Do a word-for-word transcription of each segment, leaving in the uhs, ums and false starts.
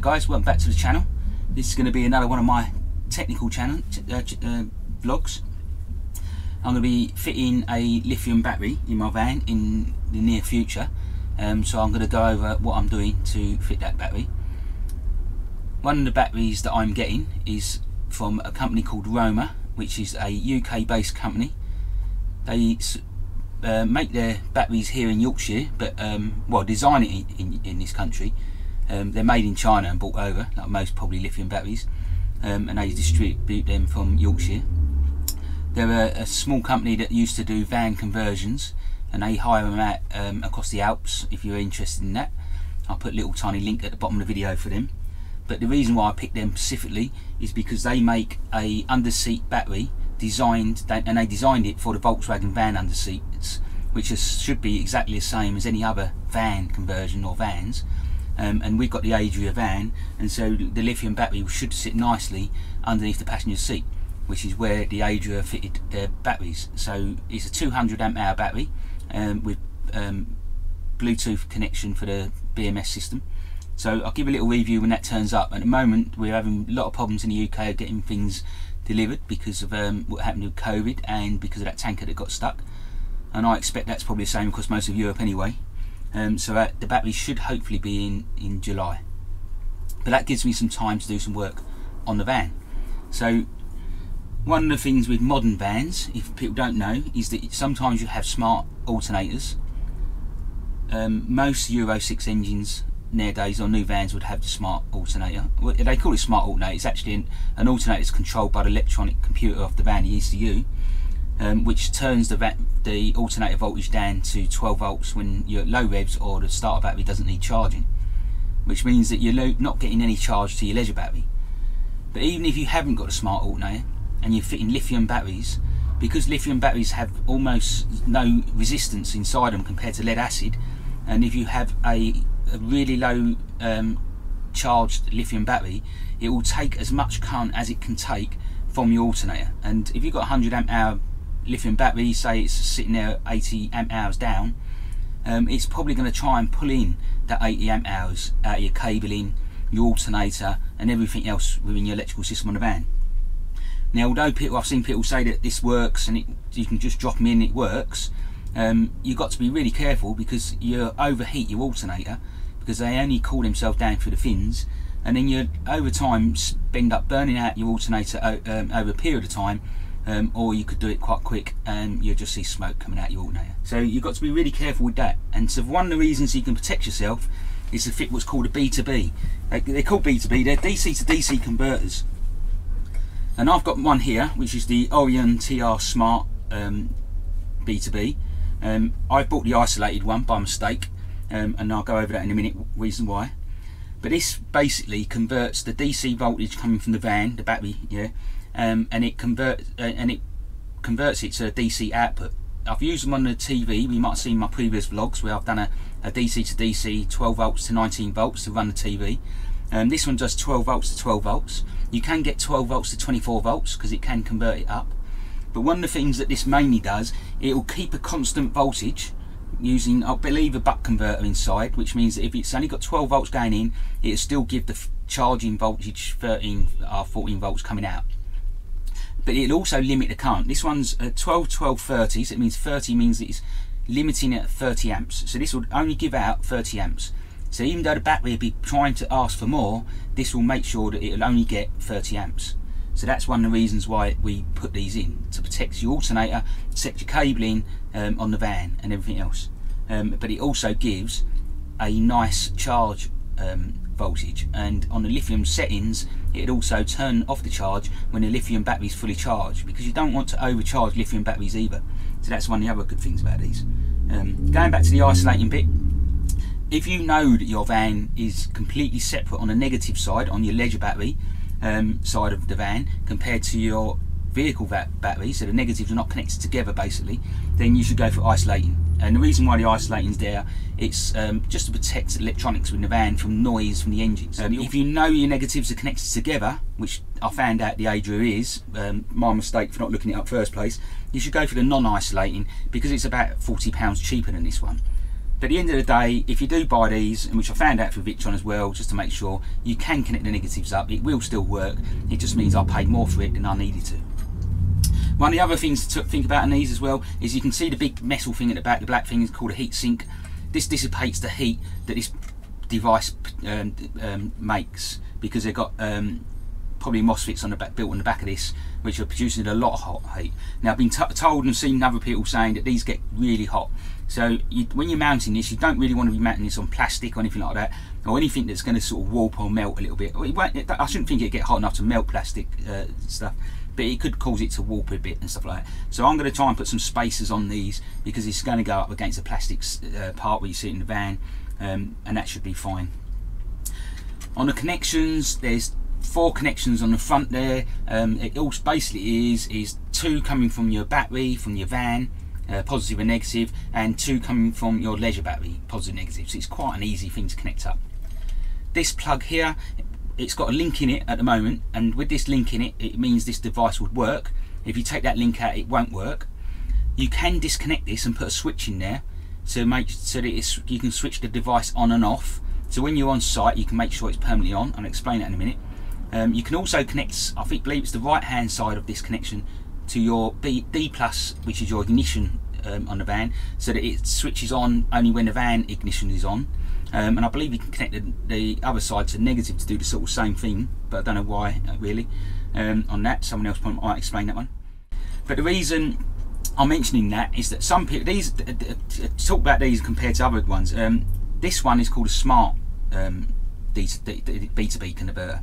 guys, welcome back to the channel. This is going to be another one of my technical channel uh, uh, vlogs. I'm going to be fitting a lithium battery in my van in the near future, um, so I'm going to go over what I'm doing to fit that battery. One of the batteries that I'm getting is from a company called Roamer, which is a U K based company. They uh, make their batteries here in Yorkshire, but um, well, design it in, in, in this country. Um, they're made in China and brought over, like most probably lithium batteries, um, and they distribute them from Yorkshire. They're a, a small company that used to do van conversions, and they hire them out um, across the Alps, if you're interested in that. I'll put a little tiny link at the bottom of the video for them. But the reason why I picked them specifically is because they make a under-seat battery designed, and they designed it for the Volkswagen van under-seats, which is, should be exactly the same as any other van conversion or vans. Um, and we've got the Adria van, and so the lithium battery should sit nicely underneath the passenger seat, which is where the Adria fitted their batteries. So it's a two hundred amp hour battery um, with um, Bluetooth connection for the B M S system. So I'll give a little review when that turns up. At the moment we're having a lot of problems in the U K of getting things delivered because of um, what happened with COVID and because of that tanker that got stuck, and I expect that's probably the same across most of Europe anyway. Um, so that, the battery should hopefully be in, in July. But that gives me some time to do some work on the van. So one of the things with modern vans, if people don't know, is that sometimes you have smart alternators. Um, most Euro six engines nowadays on new vans would have the smart alternator. Well, they call it smart alternator. It's actually an, an alternator that's controlled by the electronic computer of the van, the E C U. Um, which turns the, the alternator voltage down to twelve volts when you're at low revs or the starter battery doesn't need charging, which means that you're not getting any charge to your leisure battery. But even if you haven't got a smart alternator and you're fitting lithium batteries, because lithium batteries have almost no resistance inside them compared to lead acid, and if you have a, a really low um, charged lithium battery, it will take as much current as it can take from your alternator. And if you've got one hundred amp hour lithium battery, say it's sitting there eighty amp hours down, um, it's probably going to try and pull in that eighty amp hours out of your cabling, your alternator and everything else within your electrical system on the van. Now, although people, I've seen people say that this works and it, you can just drop them in and it works, um, you've got to be really careful because you overheat your alternator, because they only cool themselves down through the fins, and then you over time end up burning out your alternator um, over a period of time. Um, or you could do it quite quick and you'll just see smoke coming out your alternator. So you've got to be really careful with that. And so one of the reasons you can protect yourself is to fit what's called a B two B. They, they're called B two B, they're D C to D C converters. And I've got one here, which is the Orion T R Smart um, B two B. Um, I bought the isolated one by mistake, um, and I'll go over that in a minute, reason why. But this basically converts the D C voltage coming from the van, the battery, yeah, Um, and it converts uh, and it converts it to a D C output. I've used them on the T V. We might have seen my previous vlogs where I've done a, a D C to D C twelve volts to nineteen volts to run the T V. Um, this one does twelve volts to twelve volts. You can get twelve volts to twenty-four volts because it can convert it up. But one of the things that this mainly does, it will keep a constant voltage using, I believe, a buck converter inside, which means that if it's only got twelve volts going in, it'll still give the charging voltage thirteen or fourteen volts coming out. But it'll also limit the current. This one's a twelve, twelve, thirty, so it means thirty means it's limiting at thirty amps. So this will only give out thirty amps. So even though the battery will be trying to ask for more, this will make sure that it'll only get thirty amps. So that's one of the reasons why we put these in, to protect your alternator, protect your cabling um, on the van and everything else. Um, but it also gives a nice charge um, voltage, and on the lithium settings it also turn off the charge when the lithium battery is fully charged, because you don't want to overcharge lithium batteries either. So that's one of the other good things about these. Um, going back to the isolating bit, if you know that your van is completely separate on the negative side, on your leisure battery um, side of the van compared to your vehicle battery, so the negatives are not connected together basically, then you should go for isolating. And the reason why the isolating's there, it's um, just to protect electronics within the van from noise from the engines. So if you know your negatives are connected together, which I found out the Adria is, um, my mistake for not looking it up first place, you should go for the non-isolating because it's about forty pounds cheaper than this one. But at the end of the day, if you do buy these, and which I found out through Victron as well, just to make sure, you can connect the negatives up. It will still work. It just means I paid more for it than I needed to. One of the other things to think about in these as well is you can see the big metal thing at the back, the black thing is called a heat sink. This dissipates the heat that this device um, um, makes, because they've got um, probably MOSFETs on the back, built on the back of this, which are producing a lot of hot heat. Now I've been t told and seen other people saying that these get really hot. So you, when you're mounting this, you don't really want to be mounting this on plastic or anything like that, or anything that's going to sort of warp or melt a little bit. It won't, it, I shouldn't think it'd get hot enough to melt plastic uh, stuff, but it could cause it to warp a bit and stuff like that. So I'm going to try and put some spacers on these, because it's going to go up against the plastic uh, part where you see it in the van, um, and that should be fine. On the connections, there's four connections on the front there. Um, it all basically is is two coming from your battery from your van, uh, positive and negative, and two coming from your leisure battery, positive and negative. So it's quite an easy thing to connect up. This plug here, it's got a link in it at the moment, and with this link in it, it means this device would work. If you take that link out, it won't work. You can disconnect this and put a switch in there, so make so that it's, you can switch the device on and off. So when you're on site, you can make sure it's permanently on. I'll explain that in a minute. Um, you can also connect, I think, believe it's the right-hand side of this connection, to your B, D plus, which is your ignition um, on the van, so that it switches on only when the van ignition is on. Um, and I believe you can connect the, the other side to negative to do the sort of same thing, but I don't know why uh, really um, on that. Someone else probably might explain that one. But the reason I'm mentioning that is that some people, these uh, talk about these compared to other ones. Um, this one is called a smart um, B two B converter.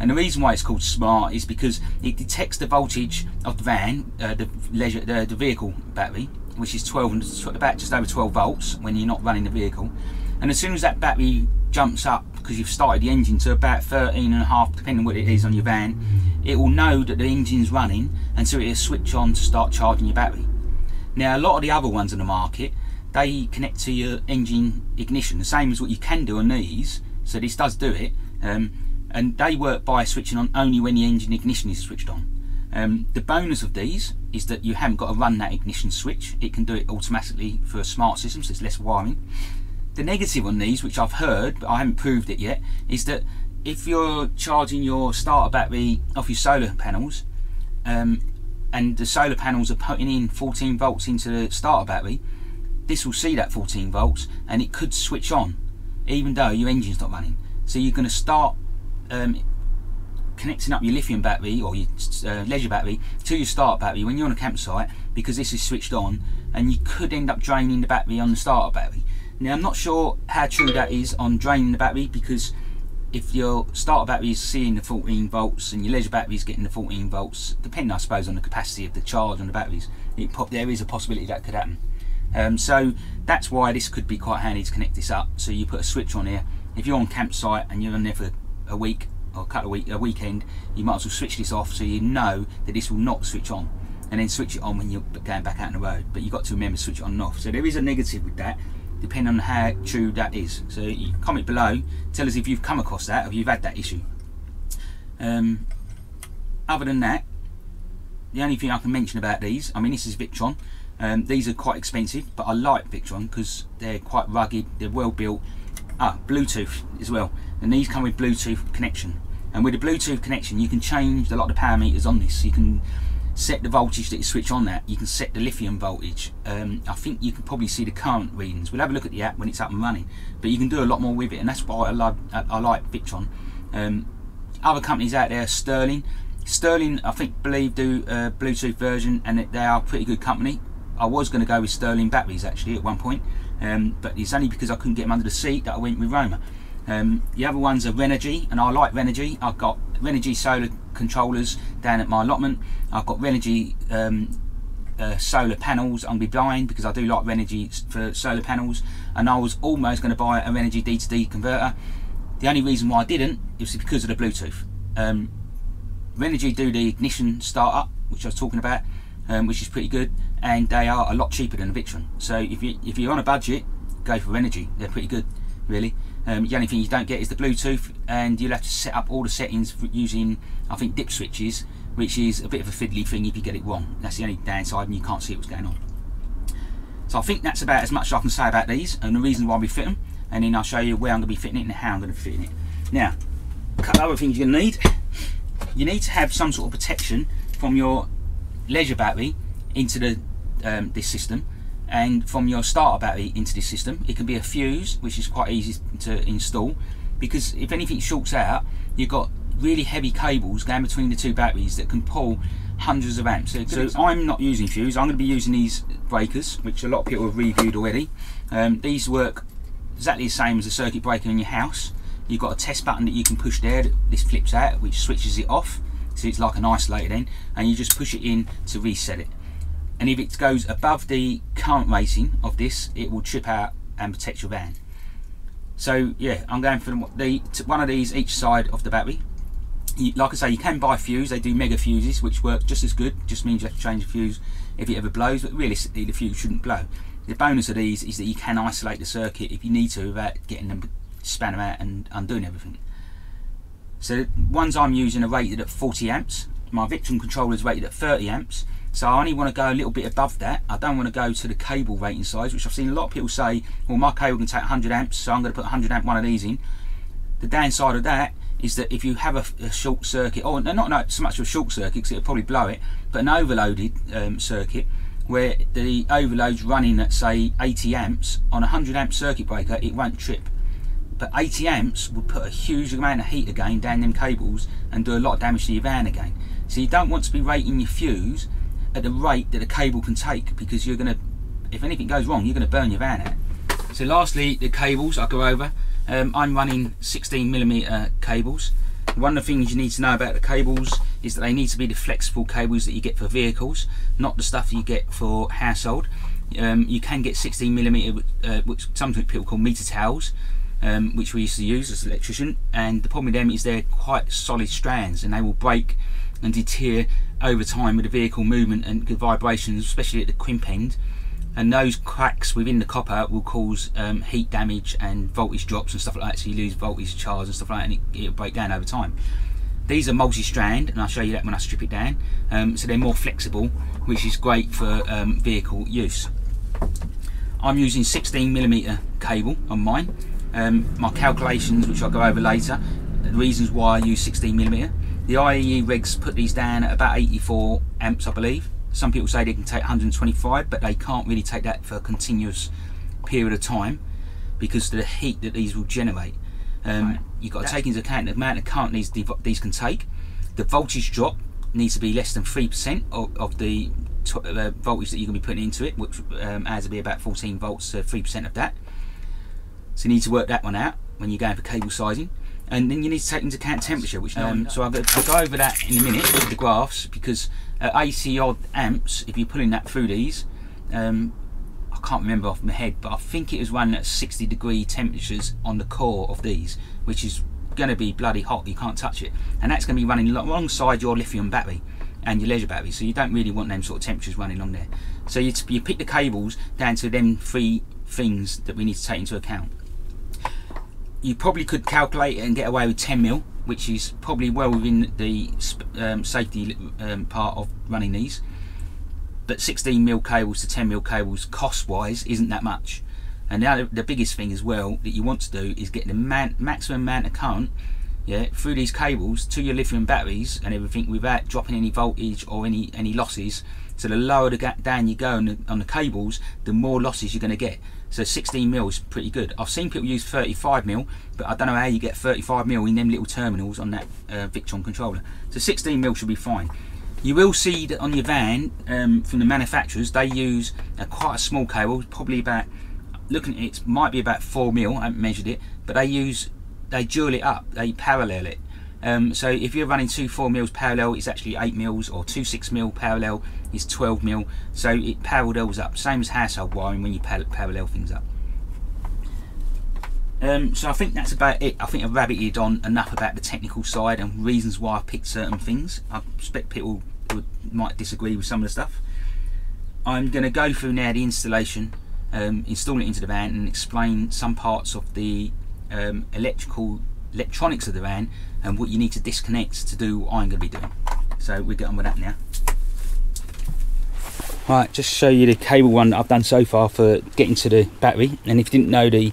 And the reason why it's called smart is because it detects the voltage of the van, uh, the leisure, the, the vehicle battery, which is twelve, about just over twelve volts when you're not running the vehicle. And as soon as that battery jumps up, because you've started the engine to about thirteen and a half, depending on what it is on your van, it will know that the engine's running, and so it'll switch on to start charging your battery. Now, a lot of the other ones on the market, they connect to your engine ignition, the same as what you can do on these. So this does do it. Um, and they work by switching on only when the engine ignition is switched on. Um, the bonus of these is that you haven't got to run that ignition switch. It can do it automatically for a smart system, so it's less wiring. The negative on these, which I've heard, but I haven't proved it yet, is that if you're charging your starter battery off your solar panels, um, and the solar panels are putting in fourteen volts into the starter battery, this will see that fourteen volts, and it could switch on, even though your engine's not running. So you're gonna start Um, connecting up your lithium battery or your uh, leisure battery to your start battery when you're on a campsite, because this is switched on, and you could end up draining the battery on the starter battery. Now, I'm not sure how true that is on draining the battery, because if your starter battery is seeing the fourteen volts and your leisure battery is getting the fourteen volts, depending, I suppose, on the capacity of the charge on the batteries, it pop, there is a possibility that could happen. Um, so that's why this could be quite handy to connect this up. So you put a switch on here. If you're on campsite and you're on there for a week or a couple of week, a weekend, you might as well switch this off, so you know that this will not switch on, and then switch it on when you're going back out on the road. But you've got to remember to switch it on and off. So there is a negative with that, depending on how true that is. So you comment below, tell us if you've come across that or if you've had that issue. Um, other than that, the only thing I can mention about these, I mean, this is Victron. Um, these are quite expensive, but I like Victron because they're quite rugged, they're well built. Ah, Bluetooth as well, and these come with Bluetooth connection. And with the Bluetooth connection, you can change a lot of the power meters on this. You can set the voltage that you switch on that. You can set the lithium voltage. Um, I think you can probably see the current readings. We'll have a look at the app when it's up and running. But you can do a lot more with it, and that's why I love, I like Victron. Um, other companies out there, Sterling. Sterling, I think, believe do a Bluetooth version, and they are a pretty good company. I was going to go with Sterling batteries actually at one point, um, but it's only because I couldn't get them under the seat that I went with Roamer. Um, the other ones are Renogy, and I like Renogy. I've got Renogy solar controllers down at my allotment. I've got Renogy um, uh, solar panels. I'm going to be blind because I do like Renogy for solar panels, and I was almost going to buy a Renogy D to D converter. The only reason why I didn't is because of the Bluetooth. Um, Renogy do the ignition startup, which I was talking about, um, which is pretty good. And they are a lot cheaper than the Victron. So if you if you're on a budget, go for Renogy. They're pretty good, really. Um, the only thing you don't get is the Bluetooth, and you'll have to set up all the settings using, I think, dip switches, which is a bit of a fiddly thing if you get it wrong. That's the only downside, and you can't see what's going on. So I think that's about as much as I can say about these and the reason why we fit them, and then I'll show you where I'm going to be fitting it and how I'm going to be fitting it. Now, a couple of other things you're going to need. You need to have some sort of protection from your leisure battery into the um, this system, and from your starter battery into this system. It can be a fuse, which is quite easy to install, because if anything shorts out, you've got really heavy cables going between the two batteries that can pull hundreds of amps. So, so I'm not using fuse, I'm going to be using these breakers, which a lot of people have reviewed already. Um, these work exactly the same as a circuit breaker in your house. You've got a test button that you can push there, that this flips out, which switches it off, so it's like an isolator then, and you just push it in to reset it. And if it goes above the current rating of this, it will trip out and protect your van. So yeah, I'm going for the, one of these each side of the battery. You, like I say, you can buy fuse, they do mega fuses, which work just as good, just means you have to change the fuse if it ever blows, but realistically the fuse shouldn't blow. The bonus of these is that you can isolate the circuit if you need to without getting them spanner out and undoing everything. So the ones I'm using are rated at forty amps, my Victron controller is rated at thirty amps, so I only want to go a little bit above that. I don't want to go to the cable rating size, which I've seen a lot of people say, well, my cable can take one hundred amps, so I'm going to put one hundred amp one of these in. The downside of that is that if you have a, a short circuit, or not, not so much of a short circuit because it'll probably blow it, but an overloaded um, circuit where the overload's running at say eighty amps, on a one hundred amp circuit breaker it won't trip, but eighty amps would put a huge amount of heat again down them cables and do a lot of damage to your van again. So you don't want to be rating your fuse at the rate that a cable can take, because you're going to, if anything goes wrong, you're going to burn your van out. So lastly, the cables I'll go over. Um, I'm running sixteen millimeter cables. One of the things you need to know about the cables is that they need to be the flexible cables that you get for vehicles, not the stuff you get for household. Um, you can get sixteen millimeter, uh, which sometimes people call meter towels, um, which we used to use as an electrician, and the problem with them is they're quite solid strands and they will break and deter over time with the vehicle movement and the vibrations, especially at the crimp end. And those cracks within the copper will cause um, heat damage and voltage drops and stuff like that, so you lose voltage charge and stuff like that, and it, it'll break down over time. These are multi-strand, and I'll show you that when I strip it down, um, so they're more flexible, which is great for um, vehicle use. I'm using sixteen millimeter cable on mine. Um, my calculations, which I'll go over later, the reasons why I use sixteen millimeter. The I E E regs put these down at about eighty-four amps, I believe. Some people say they can take one hundred twenty-five, but they can't really take that for a continuous period of time because of the heat that these will generate. Um, right. You've got to take into account the amount of current these, these can take. The voltage drop needs to be less than three percent of, of the uh, voltage that you're going to be putting into it, which um, has to be about fourteen volts, so three percent of that. So you need to work that one out when you're going for cable sizing. And then you need to take into account temperature, which um, no, so I'll go, I'll go over that in a minute with the graphs, because at eighty odd amps, if you're pulling that through these, um, I can't remember off my head, but I think it was running at sixty degree temperatures on the core of these, which is going to be bloody hot. You can't touch it, and that's going to be running alongside your lithium battery and your leisure battery, so you don't really want them sort of temperatures running on there. So you, you pick the cables down to them three things that we need to take into account. You probably could calculate it and get away with ten mil, which is probably well within the um, safety um, part of running these, but sixteen mil cables to ten mil cables cost wise isn't that much. And the, other, the biggest thing as well that you want to do is get the man, maximum amount of current, yeah, through these cables to your lithium batteries and everything without dropping any voltage or any any losses. So the lower the down you go on the, on the cables, the more losses you're going to get. So sixteen mil is pretty good. I've seen people use thirty-five mil, but I don't know how you get thirty-five mil in them little terminals on that uh, Victron controller. So sixteen mil should be fine. You will see that on your van, um, from the manufacturers, they use a quite a small cable, probably about, looking at it, might be about four mil, I haven't measured it, but they use, they dual it up, they parallel it. Um, so if you're running two four mils parallel, it's actually eight mils, or two six mil parallel is twelve mil. So it parallels up, same as household wiring when you par parallel things up. Um, so I think that's about it. I think I've rabbited on enough about the technical side and reasons why I picked certain things. I expect people would, might disagree with some of the stuff. I'm going to go through now the installation, um, install it into the van, and explain some parts of the um, electrical electronics of the van and what you need to disconnect to do what I'm going to be doing. So we get on with that now. Right, just show you the cable one that I've done so far for getting to the battery. And if you didn't know, the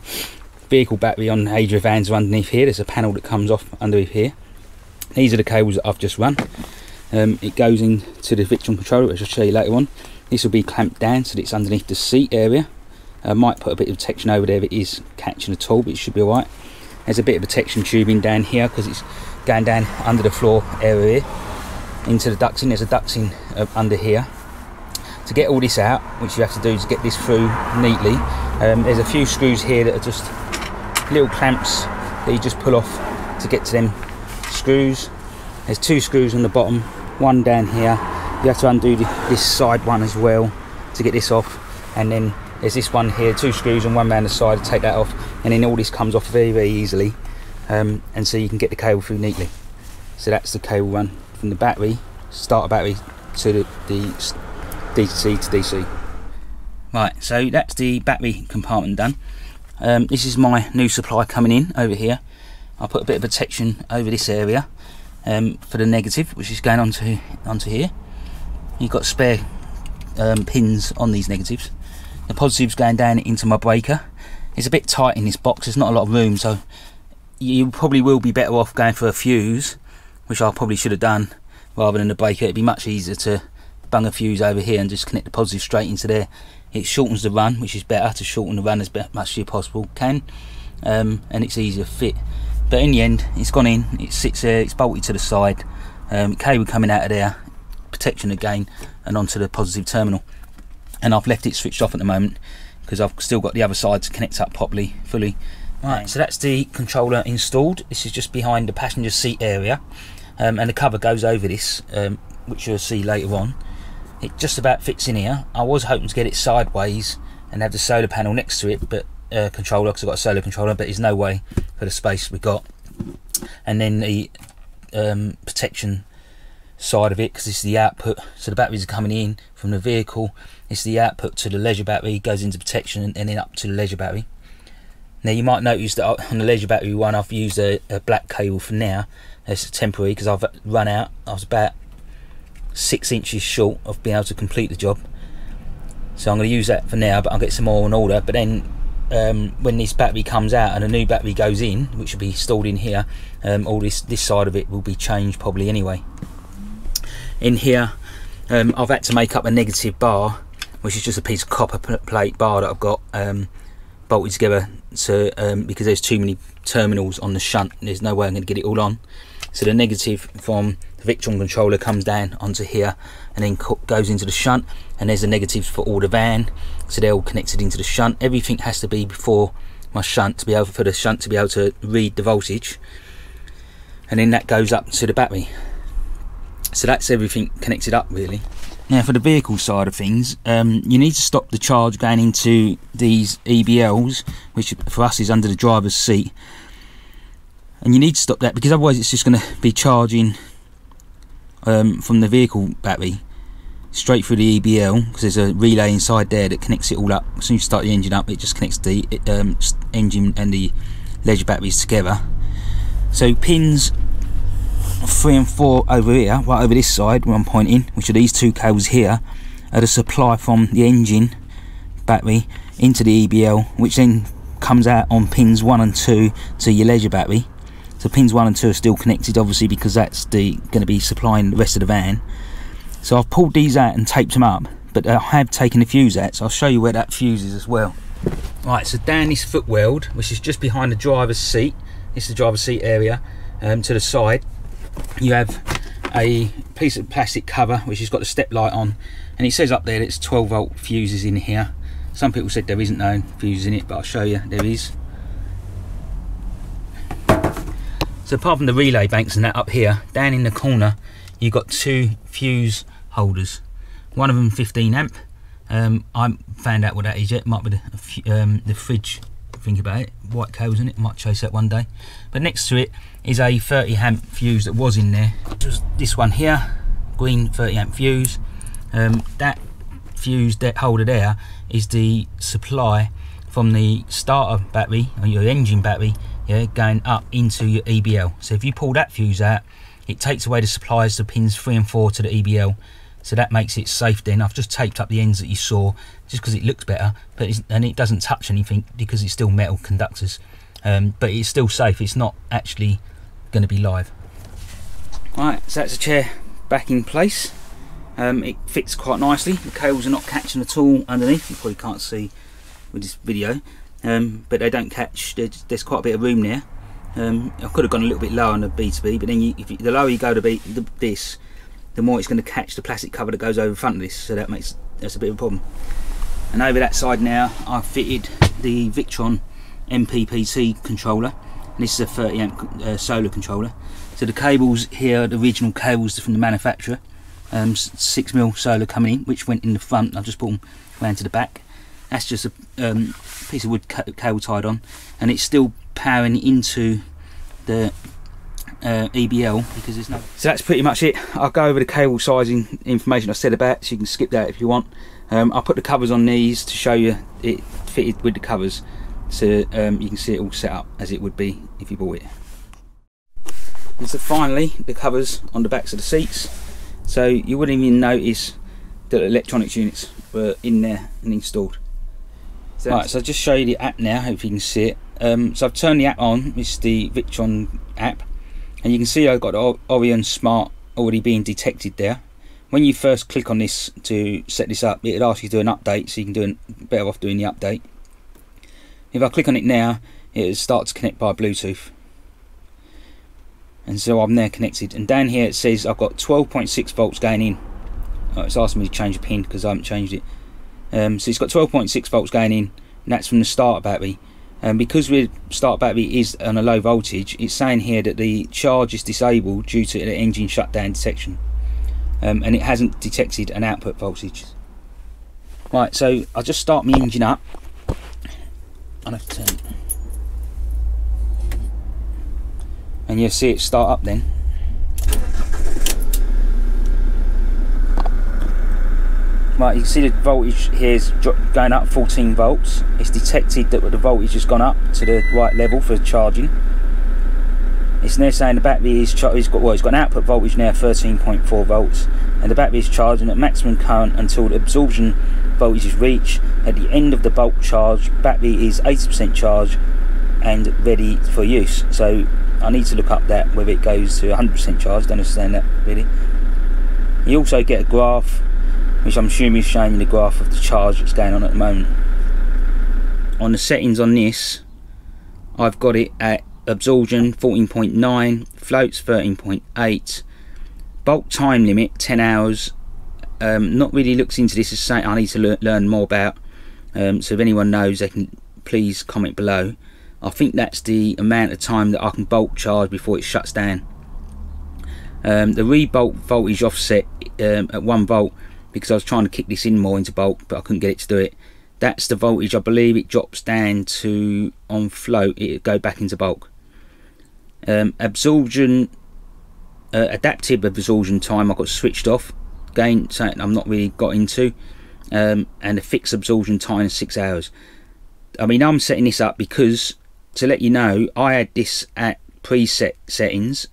vehicle battery on Adria vans are underneath here. There's a panel that comes off underneath here. These are the cables that I've just run. Um, it goes into the Victron controller, which I'll show you later on. This will be clamped down so that it's underneath the seat area. I might put a bit of protection over there if it is catching at all, but it should be alright. There's a bit of protection tubing down here because it's going down under the floor area here into the ducting. There's a ducting uh, under here. To get all this out, which you have to do is get this through neatly, um, there's a few screws here that are just little clamps that you just pull off to get to them screws. There's two screws on the bottom, one down here. You have to undo the, this side one as well to get this off, and then there's this one here, two screws and one round the side to take that off, and then all this comes off very very easily, um, and so you can get the cable through neatly. So that's the cable run from the battery, starter battery, to the, the D C to D C. Right, so that's the battery compartment done. Um, this is my new supply coming in over here. I'll put a bit of protection over this area um, for the negative, which is going onto, onto here. You've got spare um, pins on these negatives. The positive's going down into my breaker. It's a bit tight in this box, there's not a lot of room, so you probably will be better off going for a fuse, which I probably should have done, rather than the breaker. It'd be much easier to bung a fuse over here and just connect the positive straight into there. It shortens the run, which is better, to shorten the run as much as possible can, um, and it's easier to fit. But in the end, it's gone in, it sits there, it's bolted to the side, um, cable coming out of there, protection again, and onto the positive terminal. And I've left it switched off at the moment because I've still got the other side to connect up properly, fully. Right, so that's the controller installed. This is just behind the passenger seat area, um, and the cover goes over this, um, which you'll see later on. It just about fits in here. I was hoping to get it sideways and have the solar panel next to it, but uh, controller, because I've got a solar controller, but there's no way for the space we got. And then the um, protection side of it, because this is the output, so the batteries are coming in from the vehicle. It's the output to the leisure battery, goes into protection, and then up to the leisure battery. Now you might notice that on the leisure battery one I've used a, a black cable for now. It's temporary because I've run out. I was about six inches short of being able to complete the job, so I'm going to use that for now, but I'll get some more on order. But then um, when this battery comes out and a new battery goes in, which will be installed in here, um, all this this side of it will be changed probably anyway. In here um, I've had to make up a negative bar, which is just a piece of copper plate bar that I've got um, bolted together, so um, because there's too many terminals on the shunt, there's no way I'm going to get it all on. So the negative from the Victron controller comes down onto here and then goes into the shunt, and there's the negatives for all the van, so they're all connected into the shunt. Everything has to be before my shunt to be able for the shunt to be able to read the voltage, and then that goes up to the battery. So that's everything connected up really. Now for the vehicle side of things, um, you need to stop the charge going into these E B Ls, which for us is under the driver's seat, and you need to stop that because otherwise it's just going to be charging um, from the vehicle battery straight through the E B L, because there's a relay inside there that connects it all up. As soon as you start the engine up, it just connects the um, engine and the leisure batteries together. So pins three and four over here, right over this side where I'm pointing, which are these two cables here, are the supply from the engine battery into the E B L, which then comes out on pins one and two to your leisure battery. So pins one and two are still connected, obviously, because that's the going to be supplying the rest of the van. So I've pulled these out and taped them up, but I have taken the fuse out, so I'll show you where that fuse is as well. Right, so down this foot weld, which is just behind the driver's seat, it's the driver's seat area, um, to the side, you have a piece of plastic cover which has got the step light on, and it says up there that it's twelve volt fuses in here. Some people said there isn't no fuses in it, but I'll show you there is. So apart from the relay banks and that up here, down in the corner you've got two fuse holders, one of them fifteen amp. um, I haven't found out what that is yet. Might be the, um, the fridge, think about it, white cables in it, might chase that one day. But next to it is a thirty amp fuse that was in there, just this one here, green thirty amp fuse. Um, that fuse, that holder there, is the supply from the starter battery or your engine battery, yeah, going up into your E B L. So if you pull that fuse out, it takes away the supplies to pins three and four to the E B L, so that makes it safe then. I've just taped up the ends that you saw just because it looks better, but it's, and it doesn't touch anything because it's still metal conductors, um, but it's still safe. It's not actually going to be live. Right, so that's the chair back in place. Um, it fits quite nicely. The cables are not catching at all underneath. You probably can't see with this video, um, but they don't catch. There's quite a bit of room there. Um, I could have gone a little bit lower on the B two B, but then you, if you, the lower you go to be, the, this, the more it's going to catch the plastic cover that goes over the front of this. So that makes that's a bit of a problem. And over that side now, I've fitted the Victron M P P T controller. And this is a thirty amp uh, solar controller. So the cables here are the original cables from the manufacturer. Um, six mil solar coming in, which went in the front. I've just brought them round to the back. That's just a um, piece of wood cable tied on, and it's still powering into the uh, E B L because there's no. So that's pretty much it. I'll go over the cable sizing information I said about, so you can skip that if you want. Um, I'll put the covers on these to show you it fitted with the covers, so um, you can see it all set up as it would be if you bought it. And so finally, the covers on the backs of the seats. So you wouldn't even notice that electronics units were in there and installed. So right, so I'll just show you the app now, hope you can see it. Um, so I've turned the app on, it's the Victron app, and you can see I've got the Orion Smart already being detected there. When you first click on this to set this up, it'll ask you to do an update, so you can do an, better off doing the update. If I click on it now, it'll start to connect by Bluetooth. And so I'm there connected, and down here it says I've got twelve point six volts going in. Oh, it's asking me to change a pin because I haven't changed it. Um, so it's got twelve point six volts going in, and that's from the starter battery. And um, because the starter battery is on a low voltage, it's saying here that the charge is disabled due to the engine shutdown detection, um, and it hasn't detected an output voltage. Right, so I'll just start my engine up. I'll have to turn it. And you'll see it start up then. Right, you can see the voltage here is going up fourteen volts. It's detected that the voltage has gone up to the right level for charging. It's now saying the battery is char it's got well, it's got an output voltage now thirteen point four volts, and the battery is charging at maximum current until the absorption voltage is reached. At the end of the bulk charge, battery is eighty percent charged and ready for use. So I need to look up that whether it goes to one hundred percent charge. Don't understand that really. You also get a graph, which I'm assuming is showing the graph of the charge that's going on at the moment. On the settings on this, I've got it at absorption fourteen point nine, floats thirteen point eight, bulk time limit ten hours. Um, not really looks into this as saying I need to le learn more about. Um, so if anyone knows, they can please comment below. I think that's the amount of time that I can bulk charge before it shuts down. Um, the re-bulk voltage offset um, at one volt, because I was trying to kick this in more into bulk, but I couldn't get it to do it. That's the voltage I believe it drops down to on float. It'll go back into bulk. Um, absorption, uh, adaptive absorption time I got switched off. Again, something I'm not really got into, um, and a fixed absorption time is six hours. I mean, I'm setting this up because, to let you know, I had this at preset settings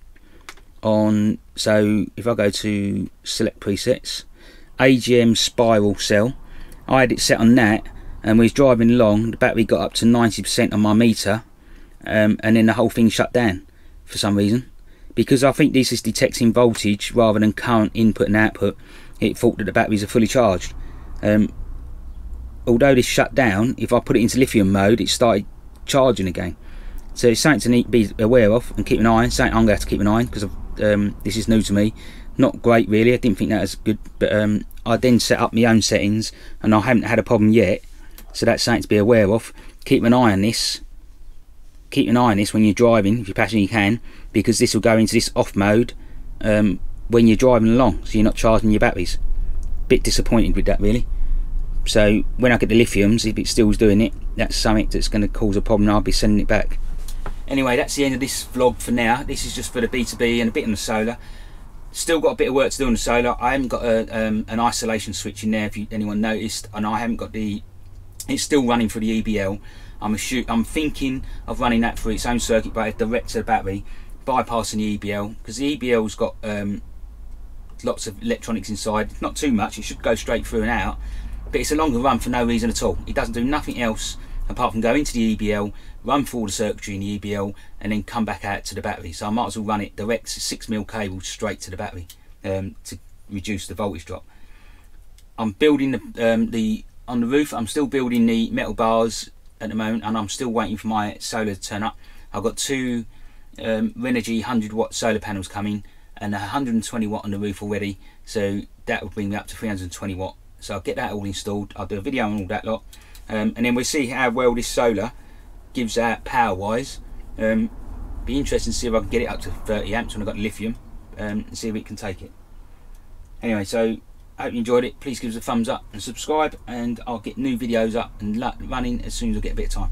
on. So if I go to select presets, A G M spiral cell, I had it set on that, and we was driving along, the battery got up to ninety percent on my meter, um, and then the whole thing shut down for some reason, because I think this is detecting voltage rather than current input and output. It thought that the batteries are fully charged. um, although this shut down, if I put it into lithium mode, it started charging again. So it's something to need to be aware of and keep an eye on. Something I'm going to have to keep an eye on, because um, this is new to me. Not great really, I didn't think that was good, but um, I then set up my own settings and I haven't had a problem yet, so that's something to be aware of. Keep an eye on this, keep an eye on this when you're driving, if you're passing you can, because this will go into this off mode um, when you're driving along, so you're not charging your batteries. Bit disappointed with that really. So when I get the lithiums, if it still's doing it, that's something that's going to cause a problem. I'll be sending it back. Anyway, that's the end of this vlog for now. This is just for the B two B and a bit on the solar. Still got a bit of work to do on the solar. I haven't got a, um, an isolation switch in there, if you, anyone noticed, and I haven't got the. It's still running for the E B L. I'm assume, I'm thinking of running that through its own circuit breaker direct to the battery, bypassing the E B L, because the E B L's got um, lots of electronics inside, not too much, it should go straight through and out, but it's a longer run for no reason at all. It doesn't do nothing else apart from go into the E B L, run through all the circuitry in the E B L, and then come back out to the battery. So I might as well run it direct six mil cable straight to the battery um, to reduce the voltage drop. I'm building the, um, the on the roof, I'm still building the metal bars at the moment, and I'm still waiting for my solar to turn up. I've got two um, Renogy one hundred watt solar panels coming and one hundred twenty watt on the roof already, so that will bring me up to three hundred twenty watt. So I'll get that all installed, I'll do a video on all that lot, um, and then we'll see how well this solar gives out power wise. Um, be interesting to see if I can get it up to thirty amps when I've got lithium, um, and see if it can take it. Anyway, so I hope you enjoyed it. Please give us a thumbs up and subscribe, and I'll get new videos up and running as soon as I get a bit of time.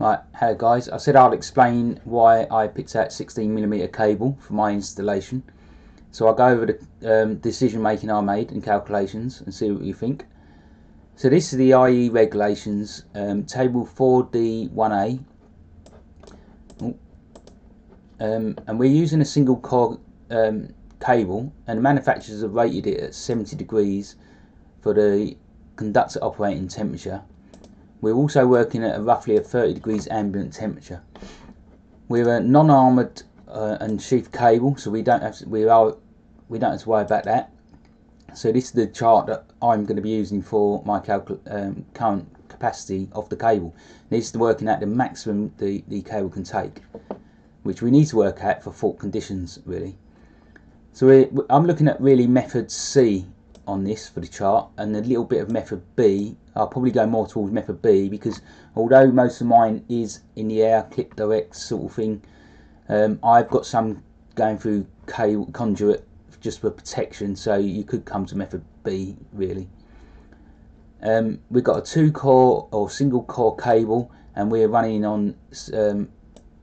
Right, hello guys. I said I'll explain why I picked out sixteen millimeter cable for my installation. So I'll go over the um, decision making I made and calculations and see what you think. So this is the I E E regulations, um, table four D one A. Um, and we're using a single cog um, cable, and the manufacturers have rated it at seventy degrees for the conductor operating temperature. We're also working at a roughly a thirty degrees ambient temperature. We're a non-armoured uh, and sheath cable, so we don't have to, we are we don't have to worry about that. So this is the chart that I'm going to be using for my calc um, current capacity of the cable. This is working at the maximum the, the cable can take, which we need to work out for fault conditions really. So we're, I'm looking at really method C on this for the chart, and a little bit of method B. I'll probably go more towards method B because although most of mine is in the air, clip direct sort of thing, um, I've got some going through cable conduit just for protection, so you could come to method B really. Um, we've got a two core or single core cable, and we're running on um,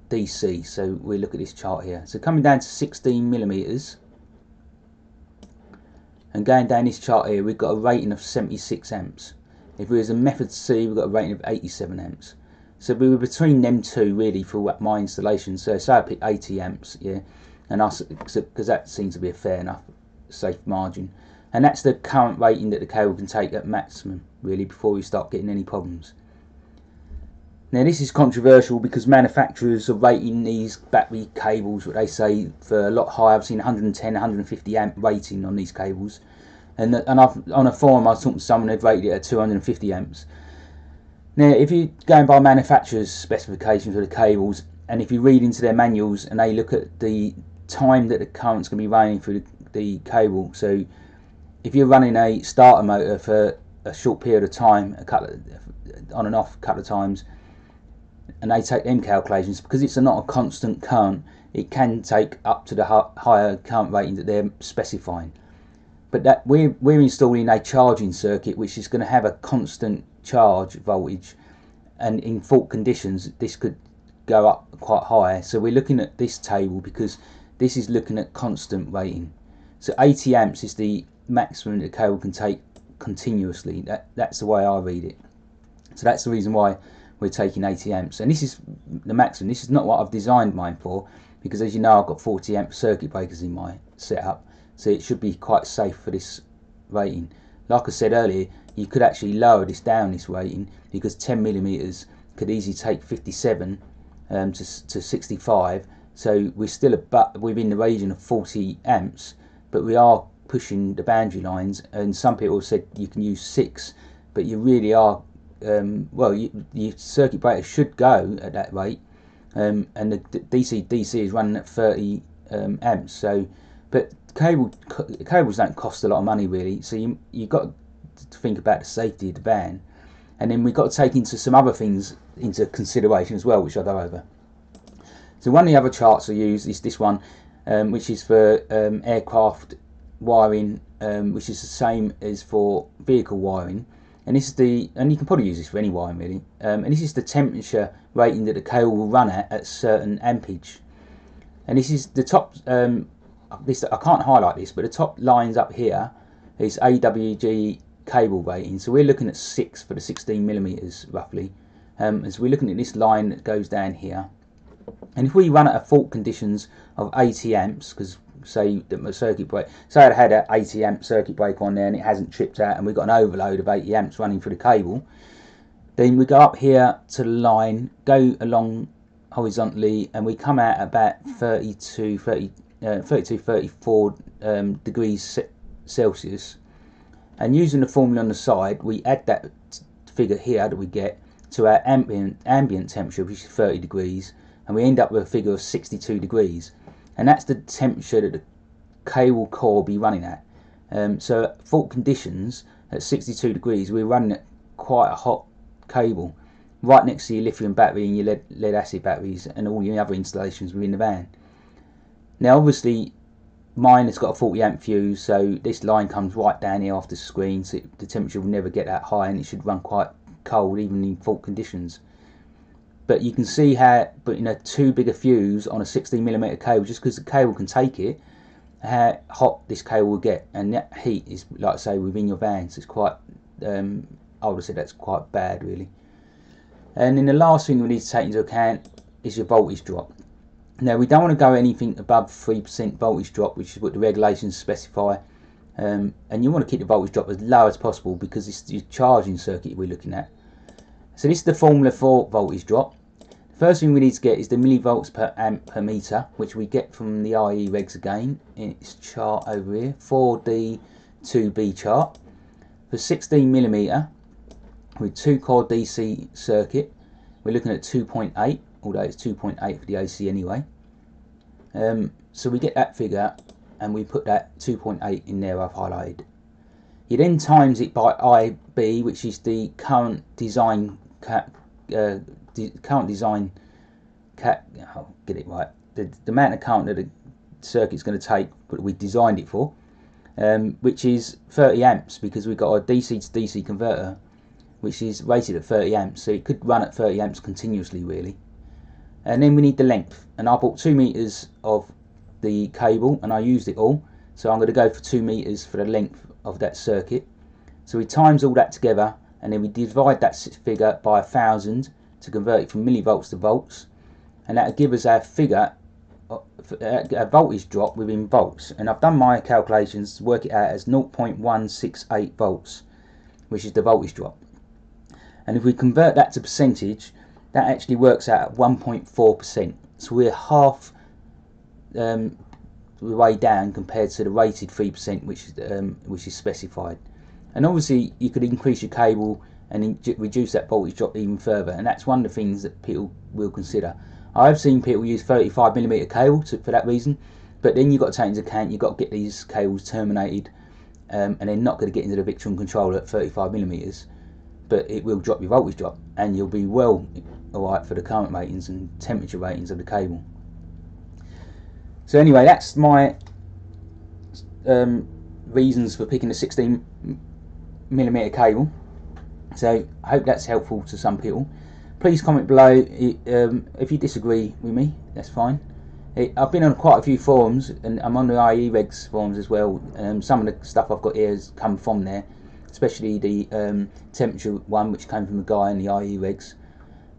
D C, so we look at this chart here. So coming down to sixteen millimeters and going down this chart here, we've got a rating of seventy-six amps. If we was in method C, we've got a rating of eighty-seven amps. So we were between them two really for my installation. So say I pick eighty amps, yeah, and us, because that seems to be a fair enough safe margin, and that's the current rating that the cable can take at maximum really before we start getting any problems. Now this is controversial because manufacturers are rating these battery cables, what they say, for a lot higher. I've seen one hundred ten, one hundred fifty amp rating on these cables, and and I've, on a forum I was talking to someone who'd rated it at two hundred fifty amps. Now if you go and buy manufacturers' specifications for the cables, and if you read into their manuals and they look at the time that the current's going to be running through the, the cable, so if you're running a starter motor for a short period of time, a couple of, on and off a couple of times, and they take them calculations, because it's not a constant current, it can take up to the higher current rating that they're specifying. But that we're, we're installing a charging circuit which is going to have a constant charge voltage, and in fault conditions this could go up quite high. So we're looking at this table because this is looking at constant rating. So eighty amps is the maximum the cable can take continuously. That, that's the way I read it. So that's the reason why we're taking eighty amps, and this is the maximum. This is not what I've designed mine for, because as you know I've got forty amp circuit breakers in my setup, so it should be quite safe for this rating. Like I said earlier, you could actually lower this down, this rating, because ten millimeters could easily take fifty-seven um, to, to sixty-five, so we're still about, we're in the region of forty amps, but we are pushing the boundary lines. And some people said you can use six, but you really are Um, well, you, your circuit breaker should go at that rate, um, and the D C D C is running at thirty um, amps. So, but cable cables don't cost a lot of money really. So you you've got to think about the safety of the band, and then we've got to take into some other things into consideration as well, which I'll go over. So one of the other charts I use is this one, um, which is for um, aircraft wiring, um, which is the same as for vehicle wiring. And this is the, and you can probably use this for any wiring really. Um, and this is the temperature rating that the cable will run at at certain ampage. And this is the top. Um, this I can't highlight this, but the top lines up here is A W G cable rating. So we're looking at six for the sixteen millimeters roughly, um, as we're looking at this line that goes down here. And if we run at a fault conditions of eighty amps, because say that my circuit break, say I had an eighty amp circuit break on there and it hasn't tripped out and we've got an overload of eighty amps running through the cable, then we go up here to the line, go along horizontally, and we come out about thirty-two, thirty, uh, thirty-two, thirty-four um, degrees Celsius. And using the formula on the side, we add that figure here that we get to our ambient, ambient temperature, which is thirty degrees, and we end up with a figure of sixty-two degrees. And that's the temperature that the cable core will be running at. Um, so at fault conditions, at sixty-two degrees, we're running at quite a hot cable, right next to your lithium battery and your lead, lead acid batteries and all your other installations within the van. Now obviously mine has got a forty amp fuse, so this line comes right down here off the screen, so it, the temperature will never get that high and it should run quite cold even in fault conditions. But you can see how putting a too big a fuse on a sixteen millimeter cable, just because the cable can take it, how hot this cable will get, and that heat is, like I say, within your van, so it's quite, um, I would have said that's quite bad really. And then the last thing we need to take into account is your voltage drop. Now we don't want to go anything above three percent voltage drop, which is what the regulations specify, um, and you want to keep the voltage drop as low as possible because it's your charging circuit we're looking at. So this is the formula for voltage drop. The first thing we need to get is the millivolts per amp per meter, which we get from the I E E regs again in its chart over here, four D two B chart. For sixteen millimeter with two core D C circuit, we're looking at two point eight, although it's two point eight for the A C anyway. Um, so we get that figure and we put that two point eight in there I've highlighted. You then times it by I B, which is the current design cap, uh, de current design cap, I'll get it right, the, the amount of current that the circuit's going to take, but we designed it for, um, which is thirty amps, because we've got our D C to D C converter, which is rated at thirty amps, so it could run at thirty amps continuously really. And then we need the length, and I bought two meters of the cable and I used it all, so I'm going to go for two meters for the length of that circuit. So we times all that together and then we divide that figure by a thousand to convert it from millivolts to volts, and that'll give us our figure, a voltage drop within volts, and I've done my calculations to work it out as zero point one six eight volts, which is the voltage drop. And if we convert that to percentage, that actually works out at one point four percent. So we're half um, the way down compared to the rated three percent, which, um, which is specified. And obviously you could increase your cable and reduce that voltage drop even further, and that's one of the things that people will consider. I've seen people use thirty-five millimeter cable to, for that reason, but then you've got to take into account you've got to get these cables terminated, um, and they're not going to get into the Victron controller at thirty-five millimeters. But it will drop your voltage drop and you'll be well alright for the current ratings and temperature ratings of the cable. So anyway, that's my um, reasons for picking a sixteen millimeter cable. So I hope that's helpful to some people. Please comment below um, if you disagree with me, that's fine. It, I've been on quite a few forums and I'm on the I E E regs forums as well. Um, some of the stuff I've got here has come from there, especially the um, temperature one, which came from a guy in the I E E regs.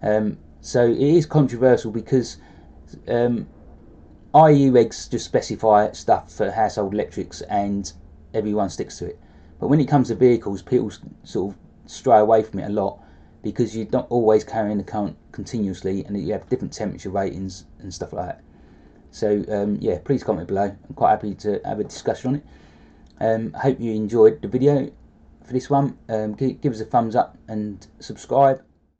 Um, so it is controversial because um, I E E regs just specify stuff for household electrics and everyone sticks to it. But when it comes to vehicles, people sort of stray away from it a lot because you're not always carrying the current continuously and you have different temperature ratings and stuff like that. So um, yeah, please comment below. I'm quite happy to have a discussion on it. Um, I hope you enjoyed the video. For this one, um, give us a thumbs up and subscribe,